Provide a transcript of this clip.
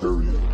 Period.